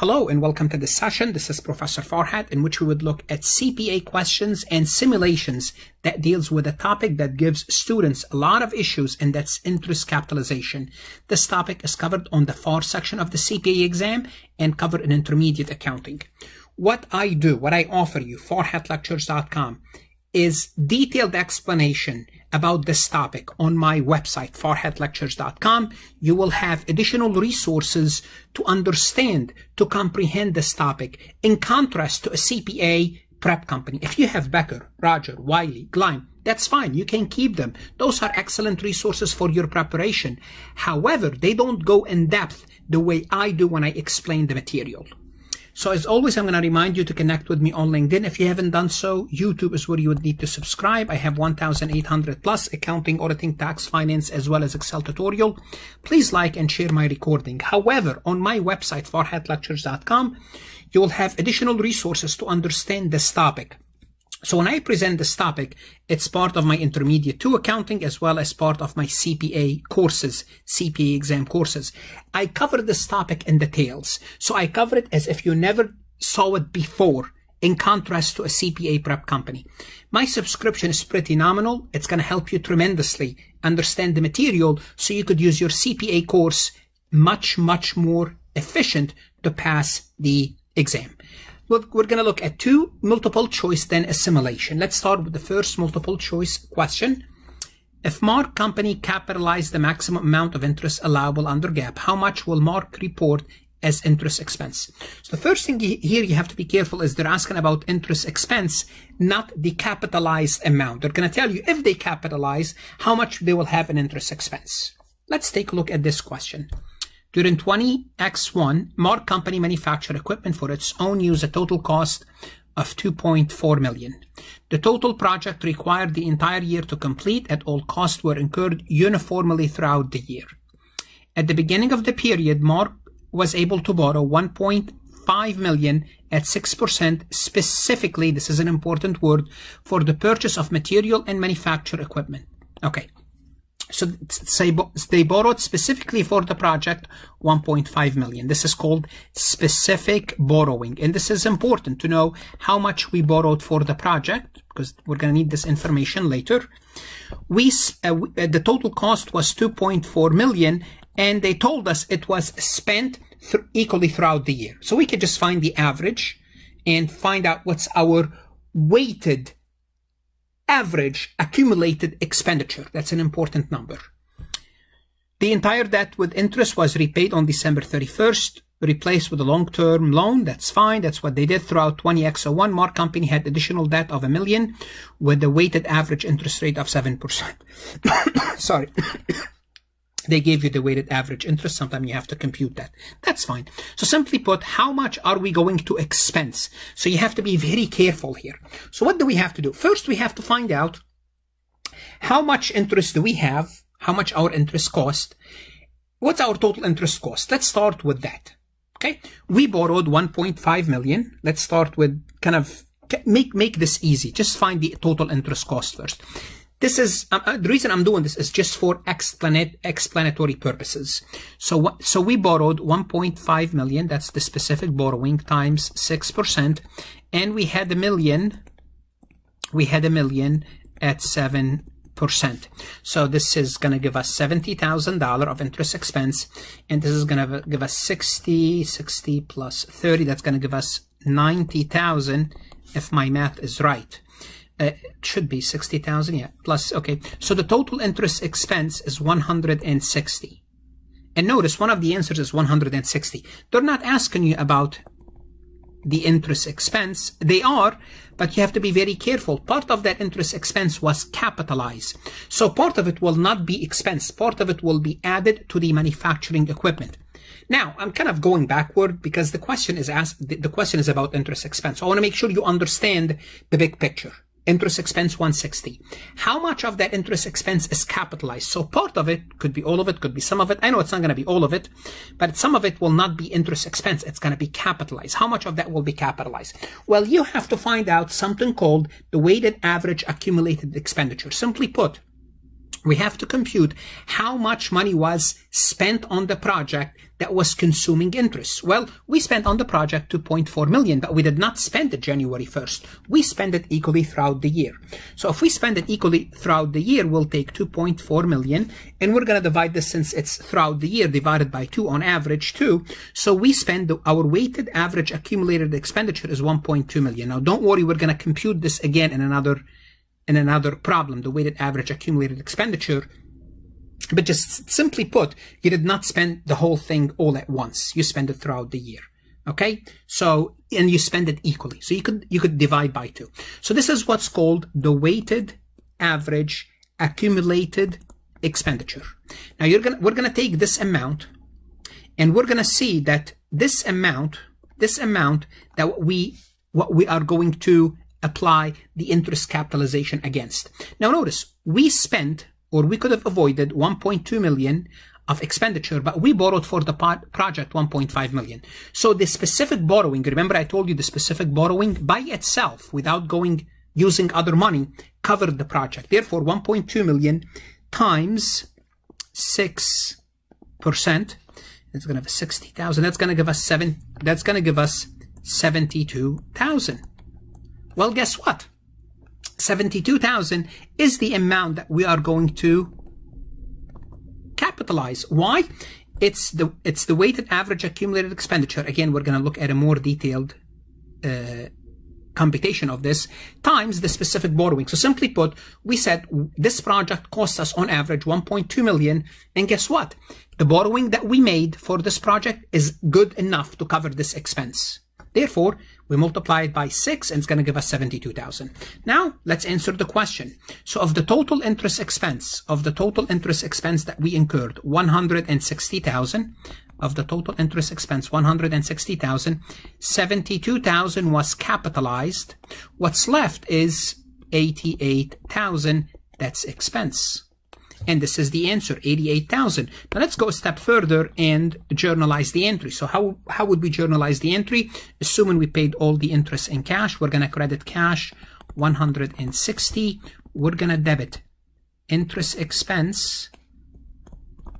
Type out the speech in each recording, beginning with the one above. Hello and welcome to this session. This is Professor Farhat, in which we would look at CPA questions and simulations that deals with a topic that gives students a lot of issues, and that's interest capitalization. This topic is covered on the FAR section of the CPA exam and covered in intermediate accounting. What I do, what I offer you, FarhatLectures.com, is detailed explanation about this topic on my website, FarhatLectures.com. You will have additional resources to understand, to comprehend this topic, in contrast to a CPA prep company. If you have Becker, Roger, Wiley, Gleim, that's fine. You can keep them. Those are excellent resources for your preparation. However, they don't go in depth the way I do when I explain the material. So as always, I'm going to remind you to connect with me on LinkedIn. If you haven't done so, YouTube is where you would need to subscribe. I have 1,800 plus accounting, auditing, tax, finance, as well as Excel tutorial. Please like and share my recording. However, on my website, FarhatLectures.com, you will have additional resources to understand this topic. So when I present this topic, it's part of my Intermediate 2 accounting as well as part of my CPA courses, CPA exam courses. I cover this topic in details. So I cover it as if you never saw it before, in contrast to a CPA prep company. My subscription is pretty nominal. It's going to help you tremendously understand the material so you could use your CPA course much, much more efficient to pass the exam. Look, we're going to look at two multiple choice, then a simulation. Let's start with the first multiple choice question. If Mark company capitalized the maximum amount of interest allowable under GAAP, how much will Mark report as interest expense? So the first thing here you have to be careful is they're asking about interest expense, not the capitalized amount. They're going to tell you if they capitalize, how much they will have in interest expense. Let's take a look at this question. During 20X1, Mark company manufactured equipment for its own use at total cost of $2.4 million. The total project required the entire year to complete at all costs were incurred uniformly throughout the year. At the beginning of the period, Mark was able to borrow $1.5 million at 6%, specifically, this is an important word, for the purchase of material and manufacture equipment. Okay. So they borrowed specifically for the project $1.5 million. This is called specific borrowing. And this is important to know how much we borrowed for the project, because we're going to need this information later. The total cost was $2.4 million, and they told us it was spent equally throughout the year. So we could just find the average and find out what's our weighted average accumulated expenditure. That's an important number. The entire debt with interest was repaid on December 31st, replaced with a long-term loan. That's fine. That's what they did throughout 20X01. Mark company had additional debt of $1 million with a weighted average interest rate of 7%. Sorry. They gave you the weighted average interest. Sometimes you have to compute that. That's fine. So simply put, how much are we going to expense? So you have to be very careful here. So what do we have to do? First, we have to find out how much interest do we have, how much our interest cost, what's our total interest cost? Let's start with that. Okay. We borrowed $1.5 million. Let's start with kind of make this easy. Just find the total interest cost first. This is, the reason I'm doing this is just for explanatory purposes. So we borrowed $1.5 million, that's the specific borrowing, times 6%, and we had a million at 7%. So this is going to give us $70,000 of interest expense, and this is going to give us 60 plus 30, that's going to give us 90,000 if my math is right. It should be 60,000, yeah, plus, okay. So the total interest expense is 160. And notice one of the answers is 160. They're not asking you about the interest expense. They are, but you have to be very careful. Part of that interest expense was capitalized. So part of it will not be expensed. Part of it will be added to the manufacturing equipment. Now, I'm kind of going backward because the question is about interest expense. So I want to make sure you understand the big picture. Interest expense 160. How much of that interest expense is capitalized? So part of it, could be all of it, could be some of it. I know it's not going to be all of it, but some of it will not be interest expense. It's going to be capitalized. How much of that will be capitalized? Well, you have to find out something called the weighted average accumulated expenditure. Simply put, We have to compute how much money was spent on the project that was consuming interest. Well, we spent on the project $2.4 million, but we did not spend it January 1st. We spent it equally throughout the year. So if we spend it equally throughout the year, we'll take $2.4 million, and we're going to divide this, since it's throughout the year, divided by 2 on average, 2. So we spend, our weighted average accumulated expenditure is $1.2 million. Now, don't worry, we're going to compute this again in another problem, the weighted average accumulated expenditure. But just simply put, you did not spend the whole thing all at once. You spend it throughout the year. Okay? So, and you spend it equally. So you could divide by 2. So this is what's called the weighted average accumulated expenditure. Now we're going to take this amount, and we're going to see that this amount that what we are going to apply the interest capitalization against. Now notice, we spent, or we could have avoided, $1.2 million of expenditure, but we borrowed for the project $1.5 million. So the specific borrowing, remember I told you the specific borrowing by itself, without using other money, covered the project. Therefore, $1.2 million times 6%, that's going to have 60,000. That's going to give us 72,000. Well, guess what? 72,000 is the amount that we are going to capitalize. Why? It's the weighted average accumulated expenditure. Again, we're going to look at a more detailed computation of this, times the specific borrowing. So simply put, we said this project costs us on average $1.2 million, and guess what? The borrowing that we made for this project is good enough to cover this expense. Therefore, we multiply it by 6, and it's going to give us 72,000. Now, let's answer the question. So of the total interest expense that we incurred, 160,000, of the total interest expense, 160,000, 72,000 was capitalized. What's left is 88,000. That's expense. And this is the answer, 88,000. Now let's go a step further and journalize the entry. So how would we journalize the entry? Assuming we paid all the interest in cash, we're going to credit cash, 160. We're going to debit interest expense,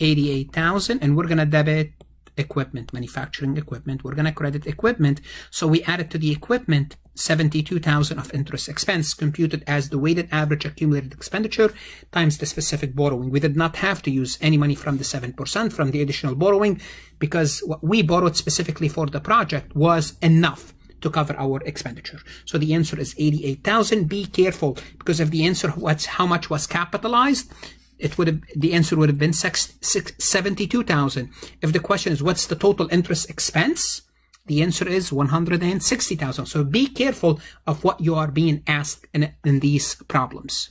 88,000. And we're going to debit equipment, manufacturing equipment. We're going to credit equipment. So we added to the equipment 72,000 of interest expense, computed as the weighted average accumulated expenditure times the specific borrowing. We did not have to use any money from the 7%, from the additional borrowing, because what we borrowed specifically for the project was enough to cover our expenditure. So the answer is 88,000. Be careful, because if the answer was how much was capitalized, the answer would have been 72,000. If the question is what's the total interest expense, the answer is 160,000. So be careful of what you are being asked in these problems.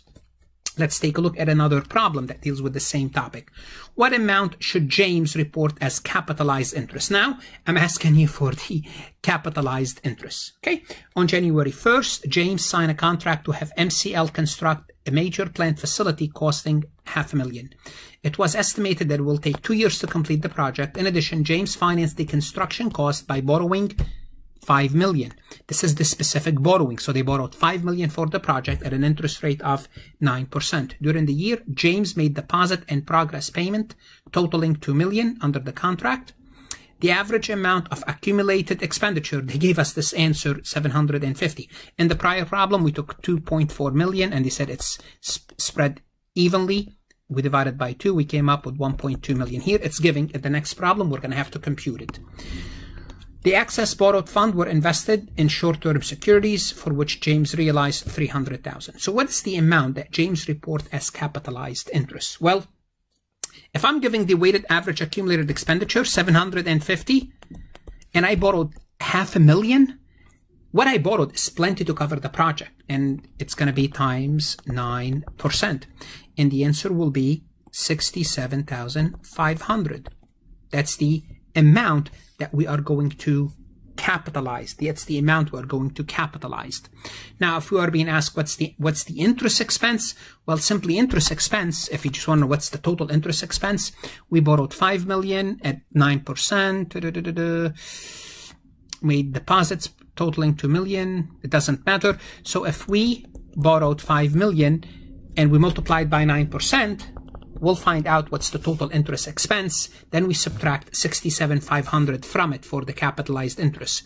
Let's take a look at another problem that deals with the same topic. What amount should James report as capitalized interest? Now, I'm asking you for the capitalized interest. Okay. On January 1st, James signed a contract to have MCL construct a major plant facility costing $500,000. It was estimated that it will take 2 years to complete the project. In addition, James financed the construction cost by borrowing $5 million. This is the specific borrowing. So they borrowed $5 million for the project at an interest rate of 9%. During the year, James made deposit and progress payment totaling $2 million under the contract. The average amount of accumulated expenditure, they gave us this answer, 750. In the prior problem, we took 2.4 million and they said it's spread evenly. We divided by 2. We came up with 1.2 million. Here it's giving, at the next problem, we're going to have to compute it. The excess borrowed fund were invested in short-term securities, for which James realized 300,000. So what is the amount that James reports as capitalized interest? Well, if I'm giving the weighted average accumulated expenditure, 750, and I borrowed $500,000, what I borrowed is plenty to cover the project, and it's going to be times 9%. And the answer will be 67,500. That's the amount that we are going to capitalize. That's the amount we are going to capitalize. Now, if we are being asked what's the interest expense, well, simply interest expense, if you just want to know what's the total interest expense, we borrowed $5 million at 9%, made deposits totaling $2 million. It doesn't matter. So if we borrowed $5 million and we multiplied by 9%, We'll find out what's the total interest expense. Then we subtract $67,500 from it for the capitalized interest.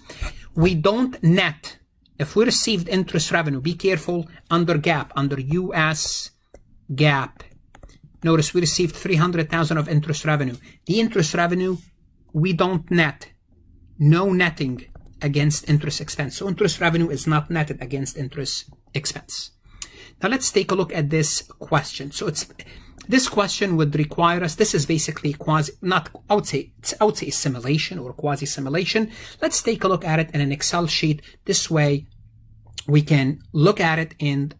We don't net. If we received interest revenue, be careful, under GAAP, under U.S. GAAP. Notice we received $300,000 of interest revenue. The interest revenue, we don't net. No netting against interest expense. So interest revenue is not netted against interest expense. Now let's take a look at this question. So it's this question would require us, this is basically quasi, not, I would say simulation or quasi-simulation. Let's take a look at it in an Excel sheet. This way we can look at it and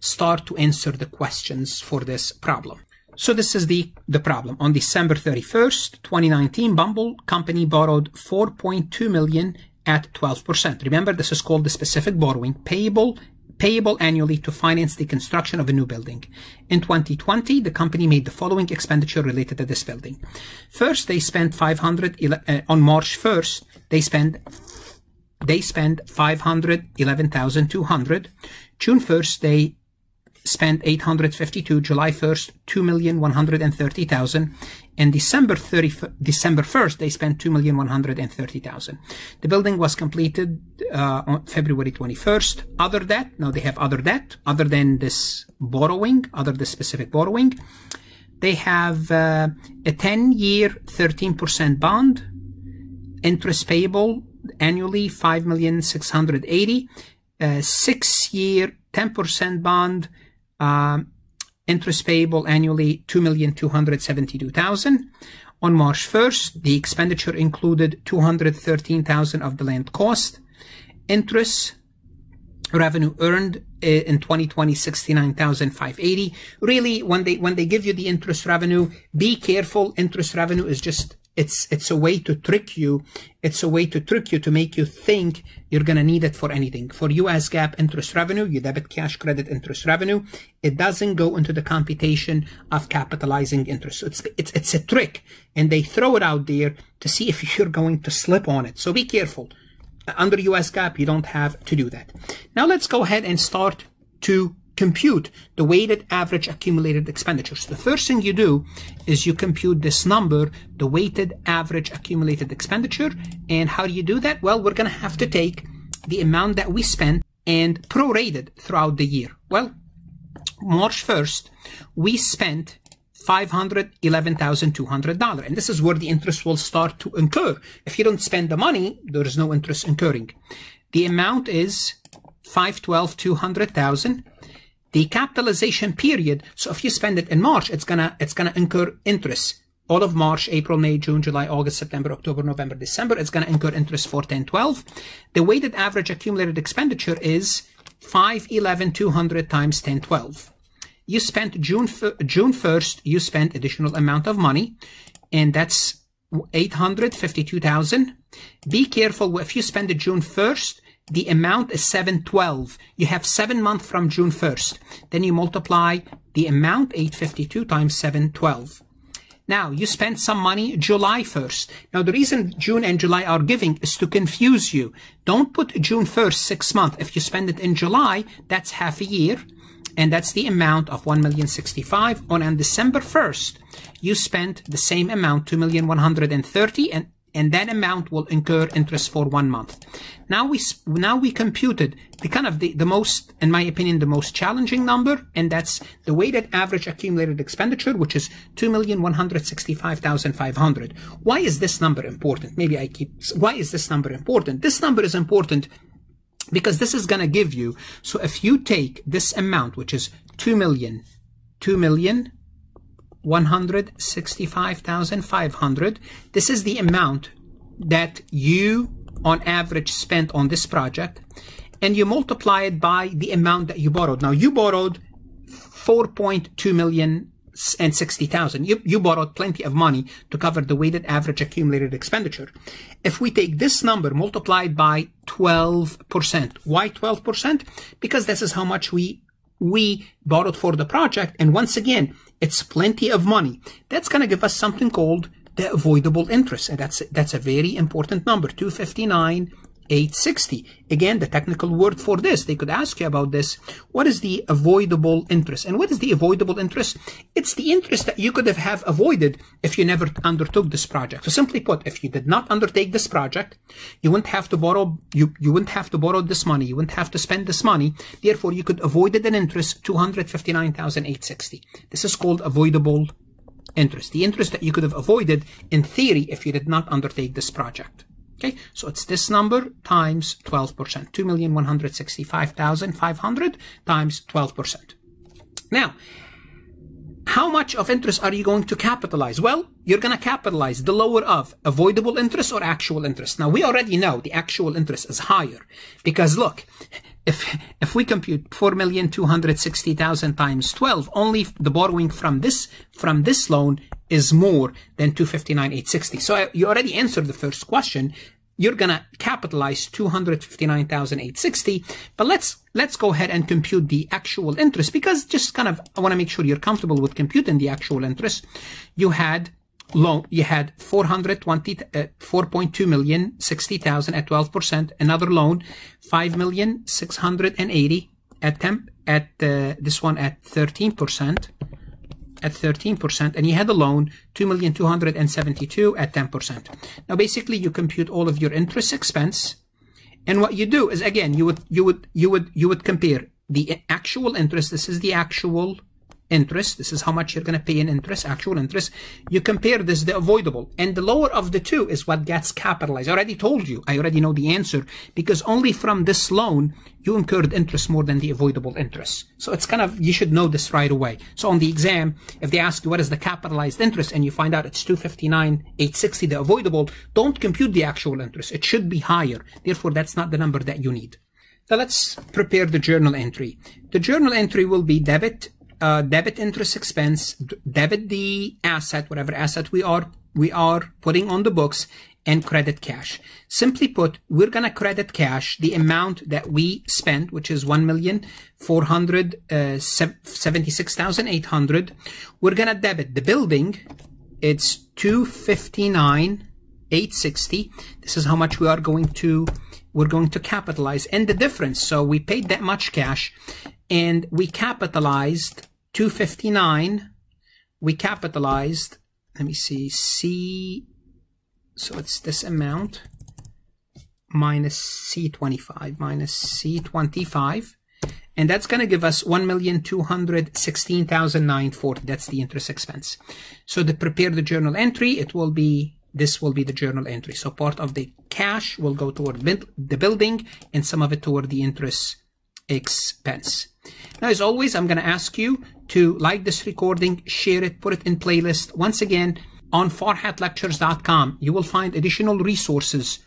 start to answer the questions for this problem. So this is the problem. On December 31st, 2019, Bumble company borrowed $4.2 million at 12%. Remember, this is called the specific borrowing, payable annually to finance the construction of a new building. In 2020, the company made the following expenditure related to this building. First, they spent on March 1st, they spent $511,200. June 1st, they spent $852,000. July 1st, $2,130,000. And December 1st, they spent $2,130,000. The building was completed on February 21st. Other debt, now they have other debt, other than this borrowing, other this specific borrowing. They have a 10-year, 13% bond, interest payable annually, $5,680,000, 6-year, 10% bond, interest payable annually, $2,272,000. On March 1st, the expenditure included $213,000 of the land cost. Interest revenue earned in 2020, $69,580. Really, when they give you the interest revenue, be careful. Interest revenue is just, it's a way to trick you. It's a way to trick you to make you think you're going to need it for anything. For US GAAP interest revenue, you debit cash credit interest revenue. It doesn't go into the computation of capitalizing interest. So it's a trick, and they throw it out there to see if you're going to slip on it. So be careful. Under US GAAP, you don't have to do that. Now let's go ahead and start to compute the weighted average accumulated expenditures. The first thing you do is you compute this number, the weighted average accumulated expenditure. And how do you do that? Well, we're going to have to take the amount that we spent and prorate it throughout the year. Well, March 1st, we spent $511,200. And this is where the interest will start to incur. If you don't spend the money, there is no interest incurring. The amount is $512,200. The capitalization period, so if you spend it in March, it's gonna incur interest. All of March, April, May, June, July, August, September, October, November, December, it's gonna incur interest for 10, 12. The weighted average accumulated expenditure is $511,200 times 10, 12. You spent June 1st, you spent additional amount of money, and that's $852,000. Be careful, if you spend it June 1st, the amount is 712. You have 7 months from June 1st. Then you multiply the amount 852 times 712. Now you spend some money July 1st. Now the reason June and July are giving is to confuse you. Don't put June 1st 6 months. If you spend it in July, that's half a year. And that's the amount of $1,065,000. On December 1st, you spent the same amount, $2,130,000, and that amount will incur interest for 1 month. Now we computed the kind of the most, in my opinion, the most challenging number, and that's the weighted average accumulated expenditure, which is $2,165,500. Why is this number important? Why is this number important? This number is important because this is going to give you, so if you take this amount, which is $2,165,500. This is the amount that you on average spent on this project, and you multiply it by the amount that you borrowed. Now you borrowed $4,260,000. You borrowed plenty of money to cover the weighted average accumulated expenditure. If we take this number multiplied by 12%, why 12%? Because this is how much we borrowed for the project, and once again, it's plenty of money. That's going to give us something called the avoidable interest, and that's a very important number, 259 860. Again, the technical word for this, they could ask you about this. What is the avoidable interest? And what is the avoidable interest? It's the interest that you could have avoided if you never undertook this project. So simply put, if you did not undertake this project, you wouldn't have to borrow, you wouldn't have to borrow this money. You wouldn't have to spend this money. Therefore, you could avoid an interest, $259,860. This is called avoidable interest. The interest that you could have avoided in theory if you did not undertake this project. Okay, so it's this number times 12%, $2,165,500 times 12%. Now, how much of interest are you going to capitalize? Well, you're going to capitalize the lower of avoidable interest or actual interest. Now, we already know the actual interest is higher because look, if we compute $4,260,000 times 12, only the borrowing from this loan is more than $259,860. So you already answered the first question. You're going to capitalize $259,860, but let's go ahead and compute the actual interest because just kind of, I want to make sure you're comfortable with computing the actual interest. You had $4.2,060,000 at 12%, another loan, $5,680,000 this one at 13%. And you had a loan, $2,272,000 at 10%. Now, basically, you compute all of your interest expense, and what you do is again, you would compare the actual interest. This is the actual interest. This is how much you're going to pay in interest, actual interest. You compare this, the avoidable, and the lower of the two is what gets capitalized. I already told you. I already know the answer because only from this loan you incurred interest more than the avoidable interest. So it's kind of, you should know this right away. So on the exam, if they ask you what is the capitalized interest and you find out it's $259,860, the avoidable, don't compute the actual interest. It should be higher. Therefore, that's not the number that you need. Now let's prepare the journal entry. The journal entry will be debit interest expense, debit the asset, whatever asset we are putting on the books, and credit cash. Simply put, we're going to credit cash the amount that we spent, which is $1,476,800. We're going to debit the building. It's $259,860. This is how much we are going to, we're going to capitalize, and the difference. So we paid that much cash, and we capitalized 259. We capitalized, let me see, C, so it's this amount minus C25 minus C25, and that's going to give us $1,216,940. That's the interest expense. So to prepare the journal entry, it will be, this will be the journal entry. So part of the cash will go toward the building and some of it toward the interest expense. Now, as always, I'm going to ask you to like this recording, share it, put it in playlist. Once again, on FarhatLectures.com, you will find additional resources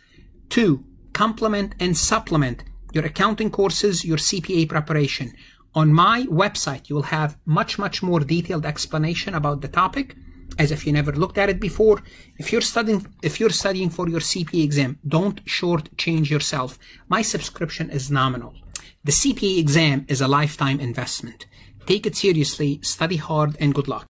to complement and supplement your accounting courses, your CPA preparation. On my website, you will have much, much more detailed explanation about the topic, as if you never looked at it before. If you're studying for your CPA exam, don't shortchange yourself. My subscription is nominal. The CPA exam is a lifetime investment. Take it seriously, study hard, and good luck.